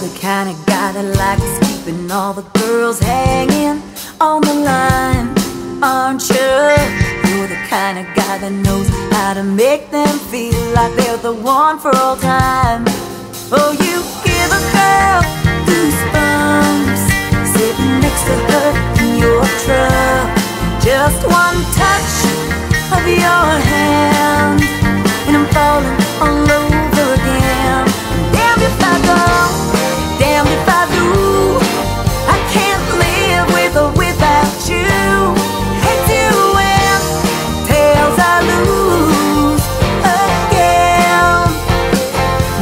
the kind of guy that likes keeping all the girls hanging on the line, aren't you? You're the kind of guy that knows how to make them feel like they're the one for all time. Oh, you give a girl goosebumps sitting next to her in your truck. Just one touch of your hand and I'm falling all over again. Damned if I go, damned if I do, I can't live with or without you. Head to end, tails I lose again.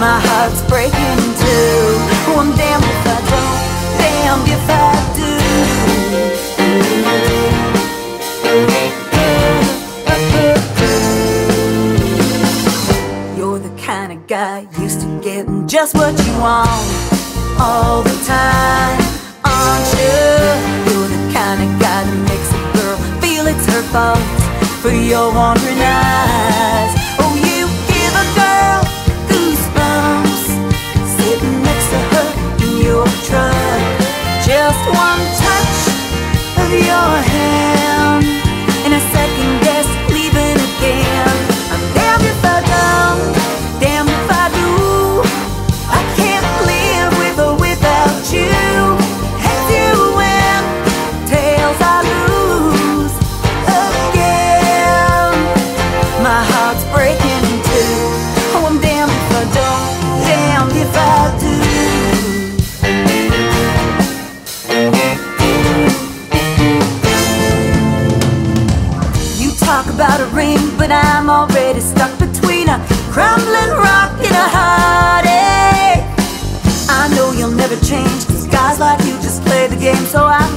My heart's breaking too. Oh, I'm damned if I don't, damned if I do. You're the kind of guy used to getting just what you want all the time, aren't you? You're the kind of guy that makes a girl feel it's her fault for your wandering eyes. Oh, you give a girl goosebumps sitting next to her in your truck. Just one touch of your hand and a second guess leaving again. I'm damned if I don't, damned if I do, I can't live with or without you. Head to end, tails I lose again. My heart's breaking in two. Oh, I'm damned if I don't, damned if I do. You talk about a ring, but I'm already stuck between a crumbling rock and a heartache. I know you'll never change, 'cause guys like you just play the game, so I